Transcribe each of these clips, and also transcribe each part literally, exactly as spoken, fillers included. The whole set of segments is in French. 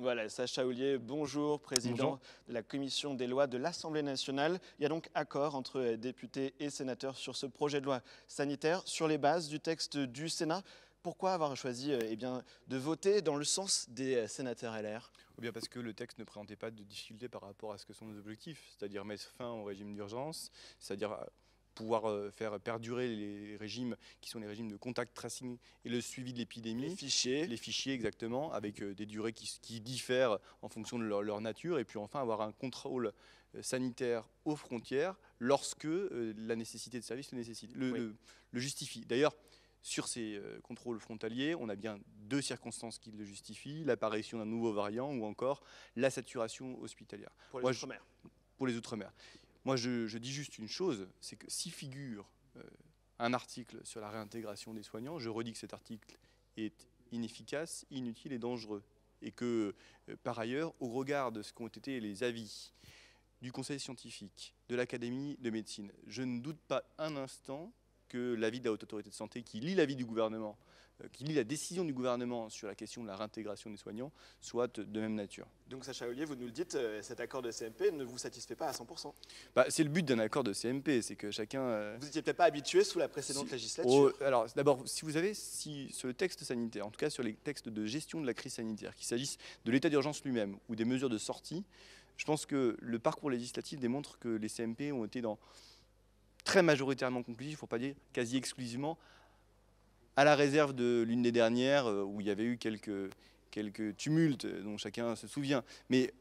Voilà, Sacha Houlié, bonjour, président bonjour. de la Commission des lois de l'Assemblée nationale. Il y a donc accord entre députés et sénateurs sur ce projet de loi sanitaire, sur les bases du texte du Sénat. Pourquoi avoir choisi eh bien, de voter dans le sens des sénateurs L R ? Eh bien parce que le texte ne présentait pas de difficultés par rapport à ce que sont nos objectifs, c'est-à-dire mettre fin au régime d'urgence, c'est-à-dire pouvoir faire perdurer les régimes qui sont les régimes de contact tracing et le suivi de l'épidémie. Les fichiers. Les fichiers, exactement, avec des durées qui, qui diffèrent en fonction de leur, leur nature. Et puis enfin, avoir un contrôle sanitaire aux frontières lorsque euh, la nécessité de service le, nécessite, le, oui. le, le justifie. D'ailleurs, sur ces euh, contrôles frontaliers, on a bien deux circonstances qui le justifient, l'apparition d'un nouveau variant ou encore la saturation hospitalière. Pour les Outre-mer. Pour les Outre-mer. Moi, je, je dis juste une chose, c'est que si figure euh, un article sur la réintégration des soignants, je redis que cet article est inefficace, inutile et dangereux. Et que, euh, par ailleurs, au regard de ce qu'ont été les avis du Conseil scientifique, de l'Académie de médecine, je ne doute pas un instant que l'avis de la Haute Autorité de Santé, qui lit l'avis du gouvernement, euh, qui lit la décision du gouvernement sur la question de la réintégration des soignants, soit de même nature. Donc Sacha Houlié, vous nous le dites, euh, cet accord de C M P ne vous satisfait pas à cent pour cent. Bah, c'est le but d'un accord de C M P, c'est que chacun... Euh... Vous n'étiez peut-être pas habitué sous la précédente si... législature. Oh, alors d'abord, si vous avez, si, sur le texte sanitaire, en tout cas sur les textes de gestion de la crise sanitaire, qu'il s'agisse de l'état d'urgence lui-même ou des mesures de sortie, je pense que le parcours législatif démontre que les C M P ont été dans... très majoritairement conclusif, il ne faut pas dire quasi exclusivement, à la réserve de l'une des dernières où il y avait eu quelques, quelques tumultes dont chacun se souvient. Mais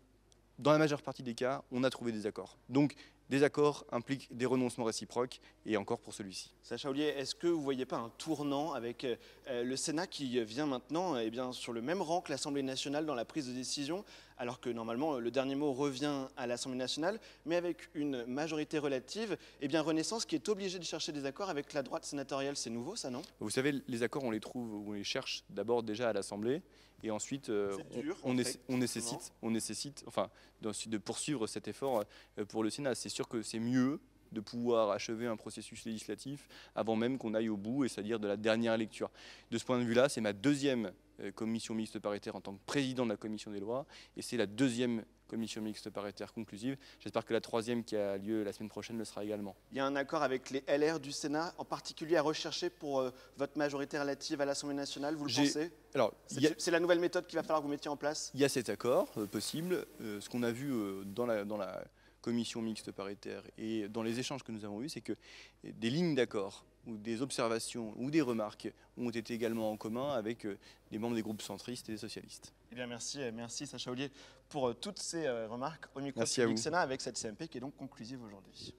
dans la majeure partie des cas, on a trouvé des accords. Donc des accords impliquent des renoncements réciproques et encore pour celui-ci. Sacha Houlié, est-ce que vous ne voyez pas un tournant avec le Sénat qui vient maintenant eh bien, sur le même rang que l'Assemblée nationale dans la prise de décision ? Alors que normalement, le dernier mot revient à l'Assemblée nationale, mais avec une majorité relative, eh bien Renaissance qui est obligée de chercher des accords avec la droite sénatoriale, c'est nouveau ça, non ? Vous savez, les accords, on les trouve, on les cherche d'abord déjà à l'Assemblée, et ensuite euh, dur, on, en fait, on, nécessite, on nécessite enfin, de poursuivre cet effort pour le Sénat. C'est sûr que c'est mieux de pouvoir achever un processus législatif avant même qu'on aille au bout, et c'est-à-dire de la dernière lecture. De ce point de vue-là, c'est ma deuxième commission mixte paritaire en tant que président de la Commission des lois, et c'est la deuxième commission mixte paritaire conclusive. J'espère que la troisième qui a lieu la semaine prochaine le sera également. Il y a un accord avec les L R du Sénat, en particulier à rechercher pour euh, votre majorité relative à l'Assemblée nationale, vous le pensez ? Alors, c'est la nouvelle méthode qu'il va falloir que vous mettiez en place ? Il y a cet accord euh, possible. Euh, ce qu'on a vu euh, dans la... Dans la commission mixte paritaire et dans les échanges que nous avons eus, c'est que des lignes d'accord ou des observations ou des remarques ont été également en commun avec des membres des groupes centristes et des socialistes. Eh bien merci, merci Sacha Houlié pour toutes ces remarques au micro du Sénat avec cette C M P qui est donc conclusive aujourd'hui.